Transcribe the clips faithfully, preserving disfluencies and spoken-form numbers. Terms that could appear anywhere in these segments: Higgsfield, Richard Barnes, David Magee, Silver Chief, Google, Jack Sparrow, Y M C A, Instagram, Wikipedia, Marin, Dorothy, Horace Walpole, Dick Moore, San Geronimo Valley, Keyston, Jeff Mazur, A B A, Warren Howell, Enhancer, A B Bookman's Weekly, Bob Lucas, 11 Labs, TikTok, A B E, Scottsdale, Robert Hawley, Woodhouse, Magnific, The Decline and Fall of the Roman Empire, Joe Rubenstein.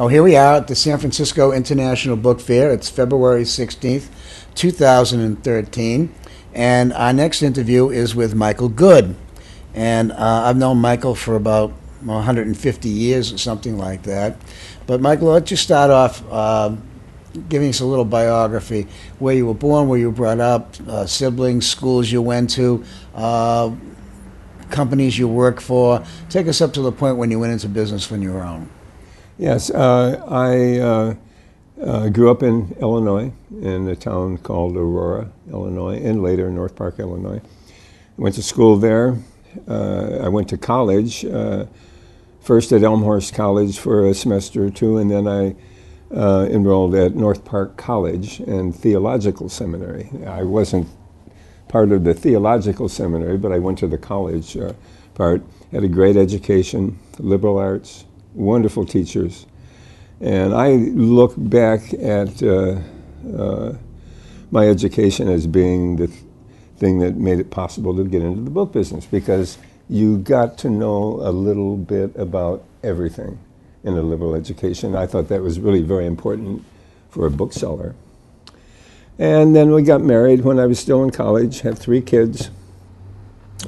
Oh, here we are at the San Francisco International Book Fair. It's February sixteenth, two thousand thirteen, and our next interview is with Michael Good. And uh, I've known Michael for about one hundred fifty years or something like that. But Michael, why don't you start off uh, giving us a little biography, where you were born, where you were brought up, uh, siblings, schools you went to, uh, companies you worked for. Take us up to the point when you went into business on your own. Yes, uh, I uh, uh, grew up in Illinois, in a town called Aurora, Illinois, and later in North Park, Illinois. Went to school there. Uh, I went to college, uh, first at Elmhurst College for a semester or two, and then I uh, enrolled at North Park College and Theological Seminary. I wasn't part of the Theological Seminary, but I went to the college uh, part. Had a great education, liberal arts, wonderful teachers. And I look back at uh, uh, my education as being the th thing that made it possible to get into the book business, because you got to know a little bit about everything in a liberal education. I thought that was really very important for a bookseller. And then we got married when I was still in college, had three kids.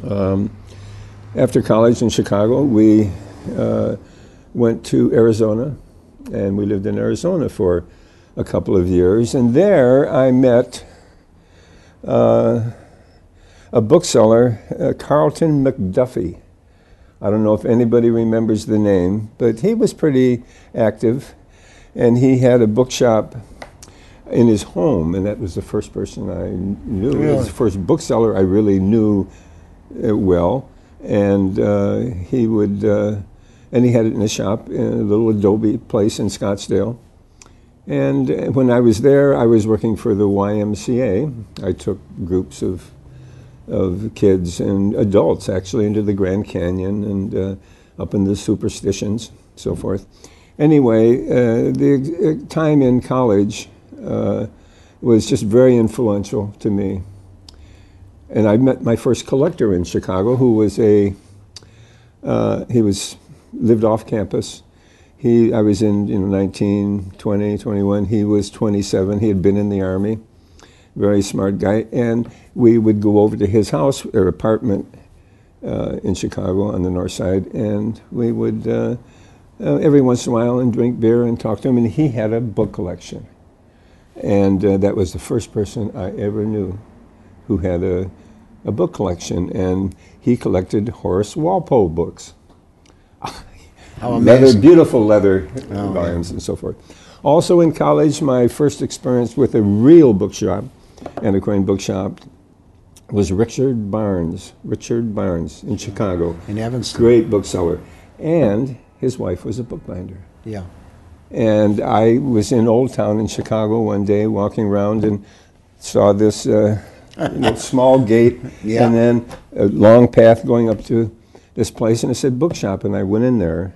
Um, after college in Chicago, we uh, went to Arizona, and we lived in Arizona for a couple of years. And there I met uh, a bookseller, uh, Carlton McDuffie. I don't know if anybody remembers the name, but he was pretty active, and he had a bookshop in his home, and that was the first person I knew. Really? It was the first bookseller I really knew uh, well, and uh, he would, uh, and he had it in a shop in a little adobe place in Scottsdale. And uh, when I was there, I was working for the Y M C A. I took groups of of kids and adults, actually, into the Grand Canyon and uh, up in the superstitions, so forth. Anyway, uh, the ex time in college uh, was just very influential to me. And I met my first collector in Chicago, who was a, uh, he was, lived off campus. He, I was in, you know, nineteen, twenty, twenty-one. He was twenty-seven. He had been in the Army. Very smart guy, and we would go over to his house or apartment uh, in Chicago on the north side, and we would uh, uh, every once in a while and drink beer and talk to him, and he had a book collection. And uh, that was the first person I ever knew who had a, a book collection, and he collected Horace Walpole books. How amazing. Leather, beautiful leather oh, volumes yeah. and so forth. Also in college, my first experience with a real bookshop, antiquarian bookshop, was Richard Barnes, Richard Barnes in Chicago. In Evanston. Great bookseller. And his wife was a bookbinder. Yeah. And I was in Old Town in Chicago one day, walking around, and saw this uh, you know, small gate, yeah. and then a long path going up to this place, and it said bookshop, and I went in there,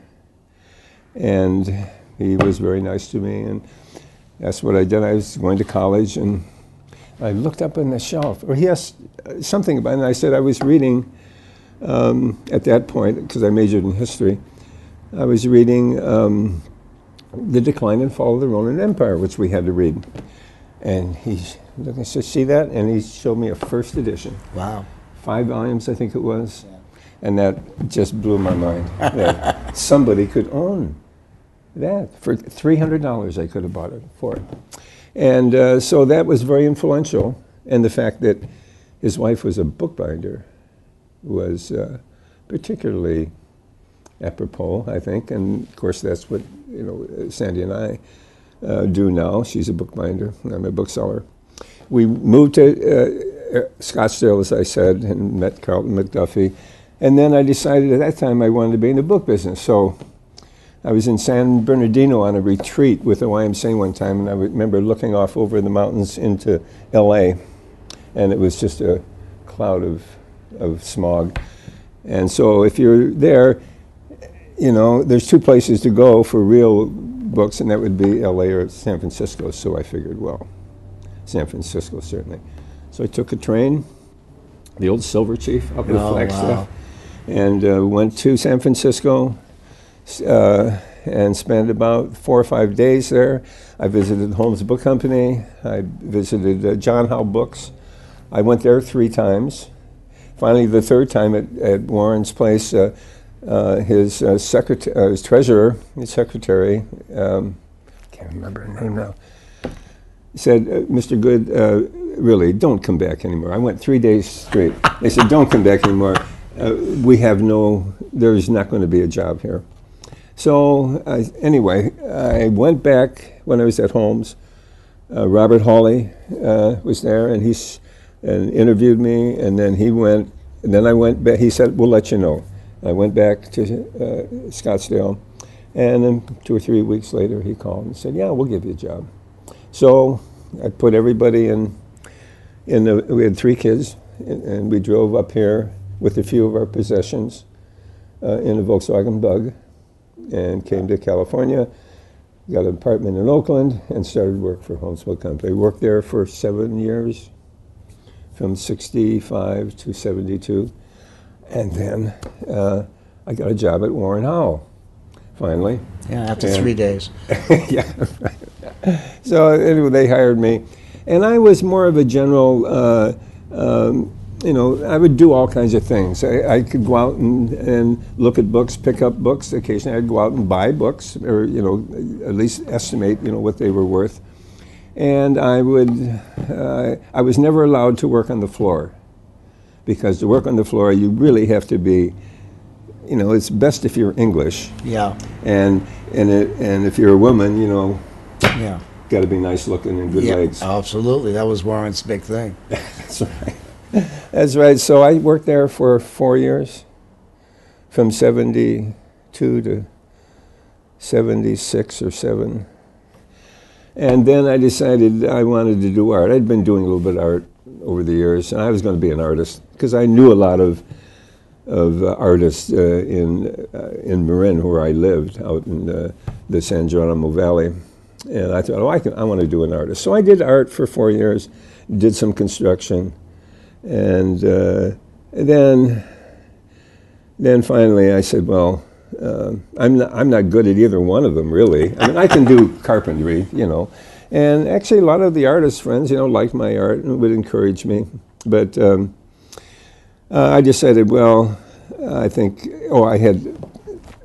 and he was very nice to me, and that's what I did. I was going to college, and I looked up on the shelf, or he asked something about it, and I said I was reading, um, at that point, because I majored in history, I was reading um, The Decline and Fall of the Roman Empire, which we had to read. And he looked and said, see that? And he showed me a first edition. Wow. Five volumes, I think it was. Yeah. And that just blew my mind, that somebody could own that. For three hundred dollars I could have bought it for it. And uh, so that was very influential. And the fact that his wife was a bookbinder was uh, particularly apropos, I think. And of course, that's what, you know, Sandy and I uh, do now. She's a bookbinder, and I'm a bookseller. We moved to uh, Scottsdale, as I said, and met Carlton McDuffie. And then I decided at that time I wanted to be in the book business. So I was in San Bernardino on a retreat with the Y M C A one time, and I remember looking off over the mountains into L A, and it was just a cloud of, of smog. And so if you're there, you know, there's two places to go for real books, and that would be L A or San Francisco. So I figured, well, San Francisco, certainly. So I took a train, the old Silver Chief, up in oh, Flagstaff, wow. and uh, went to San Francisco. Uh, and spent about four or five days there. I visited Holmes Book Company. I visited uh, John Howell Books. I went there three times. Finally, the third time at, at Warren's place, uh, uh, his, uh, secret uh, his treasurer, his secretary, um, I can't remember her name now, said, uh, Mister Good, uh, really, don't come back anymore. I went three days straight. They said, don't come back anymore. Uh, we have no, there's not going to be a job here. So I, anyway, I went back when I was at Holmes. Uh, Robert Hawley uh, was there, and he's and interviewed me, and then he went, and then I went back, he said, we'll let you know. I went back to uh, Scottsdale, and then two or three weeks later he called and said, yeah, we'll give you a job. So I put everybody in, in the, we had three kids, and, and we drove up here with a few of our possessions uh, in a Volkswagen Bug, and came to California, got an apartment in Oakland, and started work for Holmes Book Company. Worked there for seven years, from sixty-five to seventy-two, and then uh, I got a job at Warren Howell, finally. Yeah, after and three days. Yeah. So anyway, they hired me, and I was more of a general. Uh, um, You know, I would do all kinds of things. I, I could go out and, and look at books, pick up books. Occasionally I'd go out and buy books, or, you know, at least estimate, you know, what they were worth. And I would, uh, I was never allowed to work on the floor, because to work on the floor, you really have to be, you know, it's best if you're English. Yeah. And, and, it, and if you're a woman, you know. Yeah. Got to be nice looking and good yeah, legs. Absolutely. That was Warren's big thing. That's right. That's right. So I worked there for four years, from seventy-two to seventy-six or seven. And then I decided I wanted to do art. I'd been doing a little bit of art over the years, and I was going to be an artist, because I knew a lot of of uh, artists uh, in uh, in Marin, where I lived, out in uh, the San Geronimo Valley. And I thought, oh, I can, I want to do an artist. So I did art for four years, did some construction. And uh, then, then finally, I said, "Well, uh, I'm not, I'm not good at either one of them, really. I mean, I can do carpentry, you know." And actually, a lot of the artist friends, you know, liked my art and would encourage me. But um, uh, I decided, well, I think, oh, I had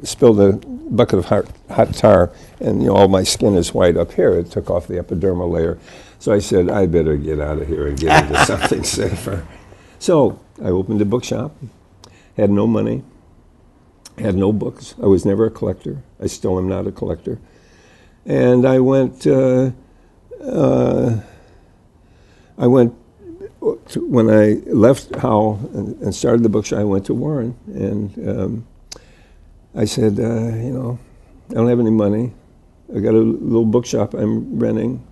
spilled a bucket of hot, hot tar, and you know, all my skin is white up here. It took off the epidermal layer. So I said, I better get out of here and get into something safer. So I opened a bookshop, had no money, had no books. I was never a collector. I still am not a collector. And I went, uh, uh, I went, to, when I left Howell and, and started the bookshop, I went to Warren. And um, I said, uh, you know, I don't have any money. I got a little bookshop I'm renting,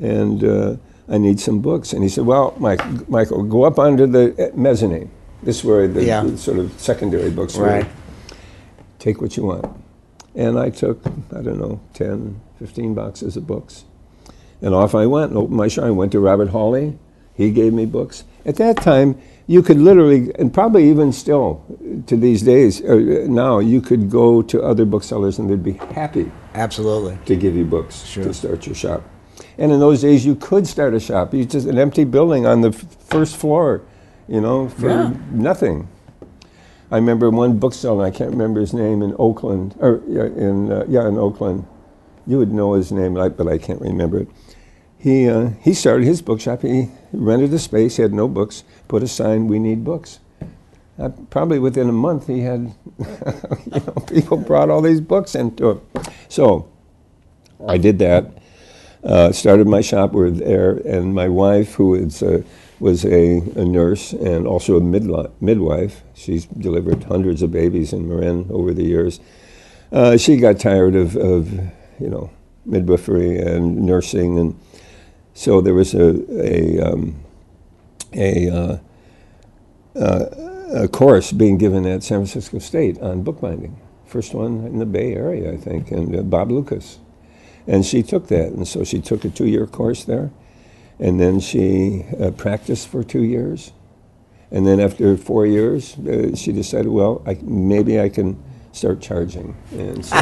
and uh, I need some books. And he said, well, Mike, Michael, go up under the mezzanine. This is where the, yeah. the sort of secondary books were. Right. Take what you want. And I took, I don't know, ten, fifteen boxes of books. And off I went and opened my shop. I went to Robert Hawley. He gave me books. At that time, you could literally, and probably even still to these days, or now, you could go to other booksellers and they'd be happy absolutely to give you books sure. to start your shop. And in those days, you could start a shop. You just an empty building on the f first floor, you know, for yeah. nothing. I remember one bookseller, I can't remember his name, in Oakland, or in uh, yeah, in Oakland. You would know his name, but I can't remember it. He uh, he started his bookshop. He rented a space. He had no books. Put a sign, "We need books." Uh, probably within a month, he had you know, people brought all these books into him. So I did that. Uh, started my shop. We were there, and my wife, who is a, was a, a nurse and also a midli midwife, she's delivered hundreds of babies in Marin over the years. Uh, she got tired of, of, you know, midwifery and nursing, and so there was a a um, a, uh, uh, a course being given at San Francisco State on bookbinding, first one in the Bay Area, I think, and uh, Bob Lucas. And she took that, and so she took a two-year course there, and then she uh, practiced for two years, and then after four years, uh, she decided, well, I, maybe I can start charging, and so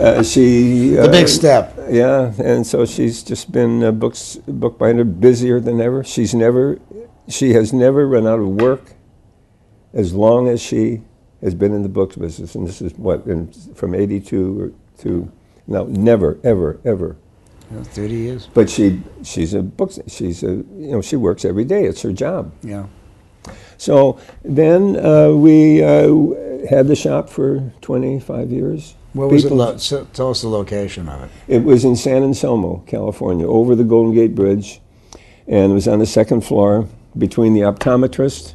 uh, she uh, the big step. Yeah, and so she's just been a books bookbinder busier than ever. She's never, she has never run out of work as long as she has been in the books business, and this is what in, from eighty-two to now, never, ever, ever. No, Thirty years. But she, she's a books. She's a, you know, she works every day. It's her job. Yeah. So then uh, we uh, had the shop for twenty-five years. What was it? Lo so, tell us the location of it. It was in San Anselmo, California, over the Golden Gate Bridge, and it was on the second floor between the optometrist.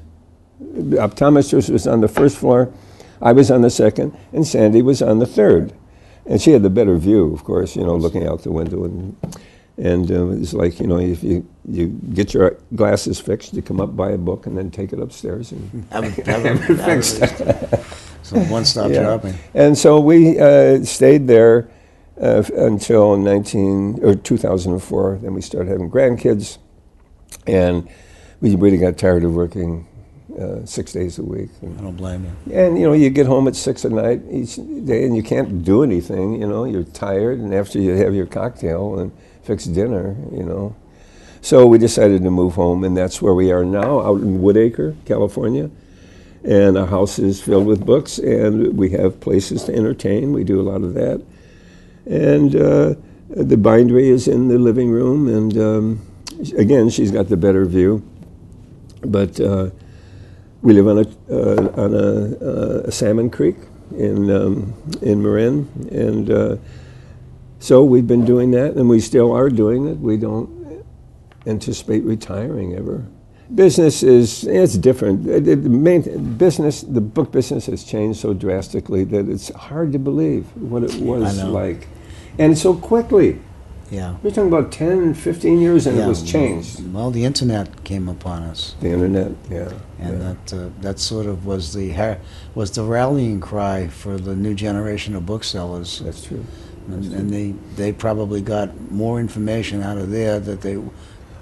The optometrist was on the first floor, I was on the second, and Sandy was on the third. And she had the better view, of course, you know, looking out the window. And, and uh, it's like, you know, if you, you get your glasses fixed, you come up, buy a book, and then take it upstairs and have it, have it, have it fixed. So one-stop yeah. shopping. And so we uh, stayed there uh, until nineteen, or two thousand four. Then we started having grandkids, and we really got tired of working Uh, six days a week. And, I don't blame you. And you know, you get home at six at night each day, and you can't do anything. You know, you're tired, and after you have your cocktail and fix dinner, you know. So we decided to move home, and that's where we are now, out in Woodacre, California. And our house is filled with books, and we have places to entertain. We do a lot of that, and uh, the bindery is in the living room. And um, again, she's got the better view, but. Uh, We live on a uh, on a, uh, a salmon creek in um, in Marin, and uh, so we've been doing that, and we still are doing it. We don't anticipate retiring ever. Business is it's different. The main business, the book business, has changed so drastically that it's hard to believe what it was like, and so quickly. Yeah. We're talking about ten, fifteen years, and yeah. it was changed. Well, well, the internet came upon us. The internet, yeah. And yeah. that uh, that sort of was the ha was the rallying cry for the new generation of booksellers. That's true. That's and true. and they, they probably got more information out of there that they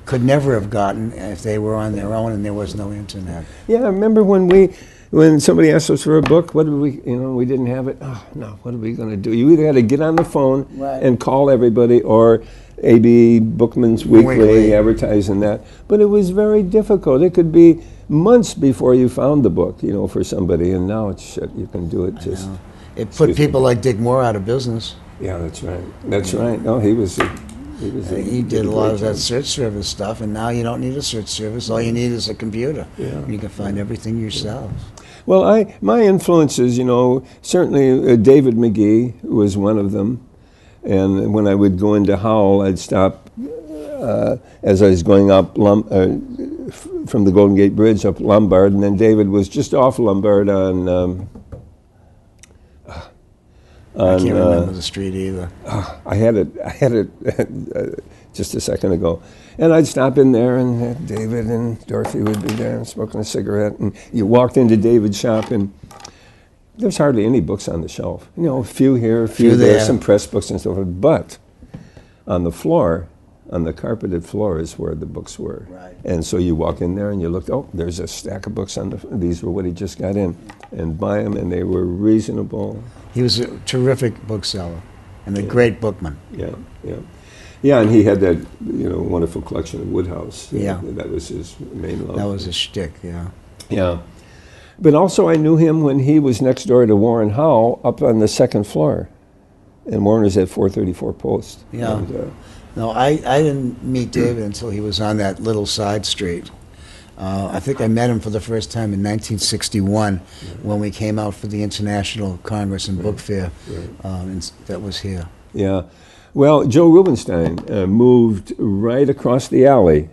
could never have gotten if they were on their own and there was no internet. Yeah, I remember when we when somebody asked us for a book, what did we, you know, we didn't have it. Oh, no, what are we going to do? You either had to get on the phone right. and call everybody or A B Bookman's Weekly, Weekly advertising that. But it was very difficult. It could be months before you found the book, you know, for somebody. And now it's shit. You can do it just. It put people me. like Dick Moore out of business. Yeah, that's right. That's yeah. right. No, he was. A, he, was a, he did a lot of that search service stuff, and now you don't need a search service. All you need is a computer. Yeah. You can find everything yourself. Yeah. Well, I, my influences, you know, certainly uh, David Magee was one of them. And when I would go into Howell, I'd stop uh, as I was going up Lum uh, f from the Golden Gate Bridge up Lombard, and then David was just off Lombard on... Um, on I can't uh, remember the street either. Uh, I had it, I had it just a second ago. And I'd stop in there, and David and Dorothy would be there and smoking a cigarette. And you walked into David's shop, and there's hardly any books on the shelf. You know, a few here, a few, few there, there, some press books and stuff. But on the floor, on the carpeted floor is where the books were. Right. And so you walk in there, and you looked, oh, there's a stack of books on the floor. These were what he just got in. And buy them, and they were reasonable. He was a terrific bookseller and a yeah. great bookman. Yeah, yeah. Yeah, and he had that, you know, wonderful collection of Woodhouse. Yeah. That was his main love. That was his shtick, yeah. Yeah. But also I knew him when he was next door to Warren Howell up on the second floor. And Warren was at four thirty-four Post. Yeah. And, uh, no, I, I didn't meet David until he was on that little side street. Uh, I think I met him for the first time in nineteen sixty-one mm-hmm. when we came out for the International Congress and right. Book Fair. Right. Um, and that was here. Yeah. Well, Joe Rubenstein uh, moved right across the alley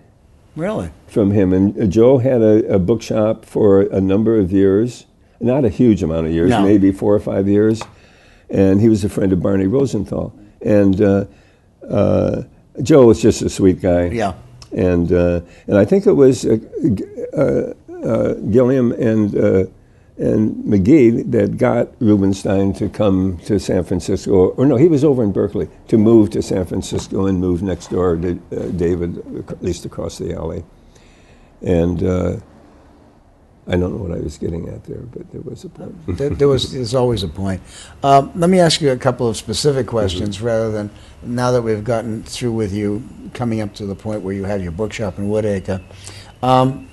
really? from him. And uh, Joe had a, a bookshop for a number of years, not a huge amount of years, no. maybe four or five years. And he was a friend of Barney Rosenthal. And uh, uh, Joe was just a sweet guy. Yeah. And, uh, and I think it was uh, uh, uh, Gilliam and, uh, and Magee that got Rubenstein to come to San Francisco, or, or no, he was over in Berkeley, to move to San Francisco and move next door to uh, David, at least across the alley. And uh, I don't know what I was getting at there, but there was a point. there, there was, there's always a point. Um, let me ask you a couple of specific questions mm-hmm. rather than, now that we've gotten through with you, coming up to the point where you have your bookshop in Woodacre. Um,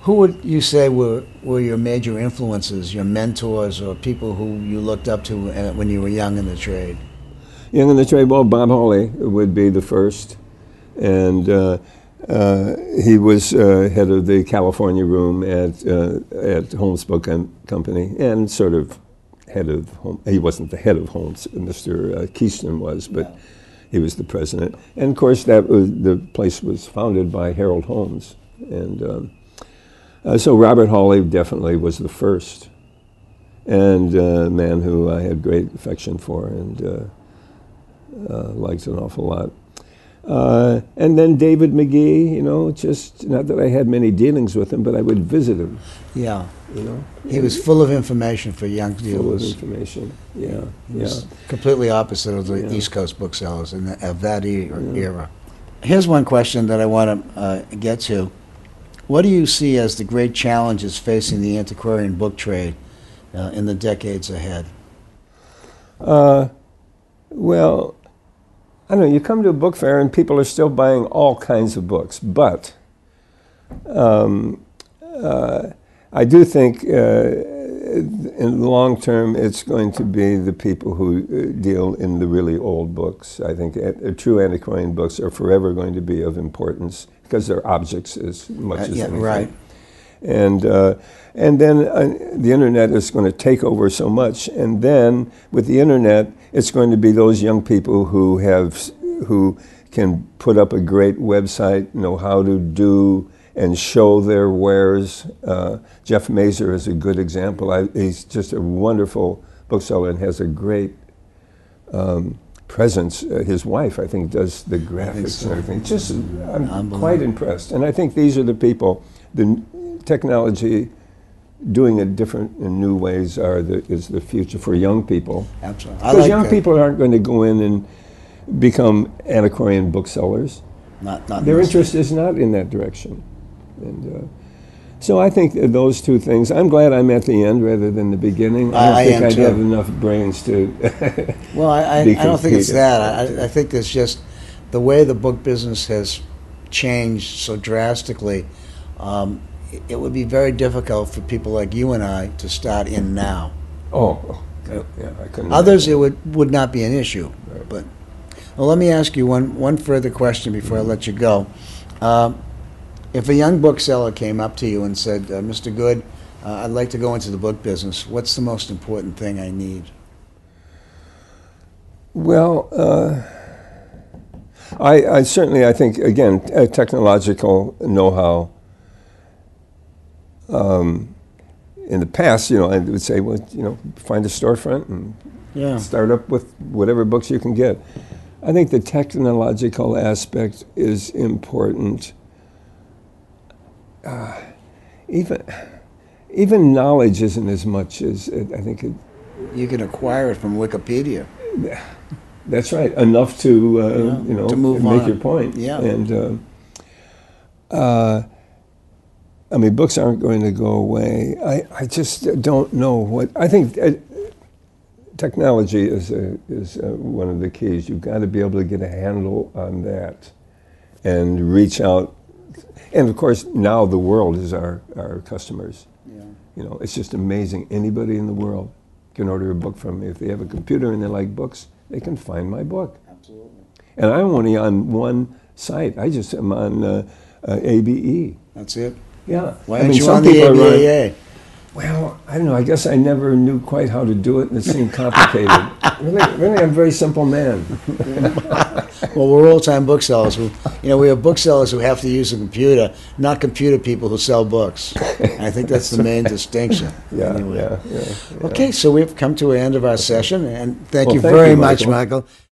who would you say were, were your major influences, your mentors, or people who you looked up to when you were young in the trade? Young in the trade, well, Bob Hawley would be the first. And uh, uh, he was uh, head of the California room at uh, at Holmes Book Company, and sort of head of Holmes. He wasn't the head of Holmes; Mister Uh, Keyston was, but no. he was the president. And of course, that was, the place was founded by Harold Holmes, and um, uh, so Robert Hawley definitely was the first, and a uh, man who I had great affection for and uh, uh, liked an awful lot. Uh, and then David Magee, you know, just not that I had many dealings with him, but I would visit him. Yeah, you know, he and was full of information for young dealers. Full of information. Yeah, he yeah. Was completely opposite of the yeah. East Coast booksellers in the, of that e yeah. era. Here's one question that I want to uh, get to: what do you see as the great challenges facing the antiquarian book trade uh, in the decades ahead? Uh, well. I don't know, you come to a book fair and people are still buying all kinds of books, but um, uh, I do think uh, in the long term it's going to be the people who deal in the really old books. I think uh, true antiquarian books are forever going to be of importance because they're objects as much uh, as yeah, anything. Right. And, uh, and then uh, the internet is going to take over so much, and then with the internet it's going to be those young people who have, who can put up a great website, know how to do and show their wares. Uh, Jeff Mazur is a good example. I, he's just a wonderful bookseller and has a great um, presence. Uh, his wife, I think, does the graphics so. and everything. Just, I'm quite impressed. And I think these are the people, the technology, doing it different in new ways are the, is the future for young people. Absolutely. Because like young that. people aren't going to go in and become antiquarian booksellers. Not, not Their interest is not in that direction. And uh, so I think that those two things, I'm glad I'm at the end rather than the beginning. I don't I think I I'd have enough brains to Well, I, I, I don't think it's that. I, I think it's just the way the book business has changed so drastically. Um, it would be very difficult for people like you and I to start in now. Oh, okay. yeah, I couldn't. Others, imagine. it would, would not be an issue. Right. But well, let me ask you one, one further question before mm-hmm. I let you go. Um, if a young bookseller came up to you and said, uh, Mister Good, uh, I'd like to go into the book business, what's the most important thing I need? Well, uh, I, I certainly, I think, again, uh, technological know-how. Um, in the past, you know, I would say, well, you know, find a storefront and yeah. start up with whatever books you can get. I think the technological aspect is important. Uh, even, even knowledge isn't as much as it, I think. It, you can acquire it from Wikipedia. That's right. Enough to, uh, yeah. you know, to move make on. your point. Yeah. And. Uh, uh, I mean, books aren't going to go away. I, I just don't know what, I think uh, technology is, a, is a, one of the keys. You've got to be able to get a handle on that and reach out. And of course, now the world is our, our customers. Yeah. You know, it's just amazing. Anybody in the world can order a book from me. If they have a computer and they like books, they can find my book. Absolutely. And I'm only on one site. I just am on uh, uh, A B E. That's it. Yeah. Why aren't you on the A B A? Well, I don't know. I guess I never knew quite how to do it, and it seemed complicated. really, really, I'm a very simple man. Well, we're old-time booksellers. We, you know, we have booksellers who have to use a computer, not computer people who sell books. And I think that's the main distinction. Yeah, anyway. yeah, yeah, yeah. Okay, so we've come to the end of our session, and thank well, you thank very you, Michael. much, Michael.